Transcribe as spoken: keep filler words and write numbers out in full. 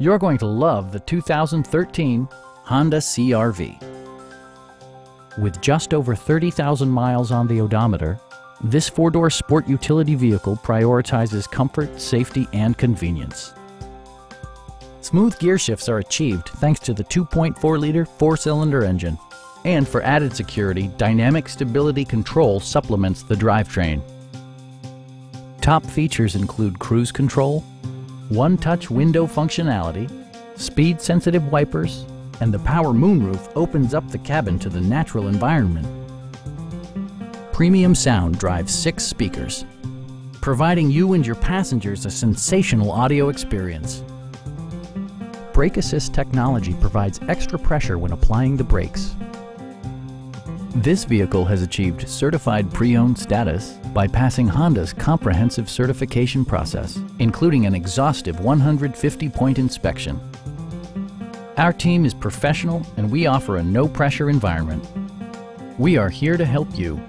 You're going to love the two thousand thirteen Honda C R V. With just over thirty thousand miles on the odometer, this four-door sport utility vehicle prioritizes comfort, safety, and convenience. Smooth gear shifts are achieved thanks to the two point four liter four-cylinder engine. And for added security, dynamic stability control supplements the drivetrain. Top features include cruise control, one-touch window functionality, speed-sensitive wipers, and the power moonroof opens up the cabin to the natural environment. Premium sound drives six speakers, providing you and your passengers a sensational audio experience. Brake assist technology provides extra pressure when applying the brakes. This vehicle has achieved certified pre-owned status by passing Honda's comprehensive certification process, including an exhaustive one hundred fifty point inspection. Our team is professional and we offer a no-pressure environment. We are here to help you.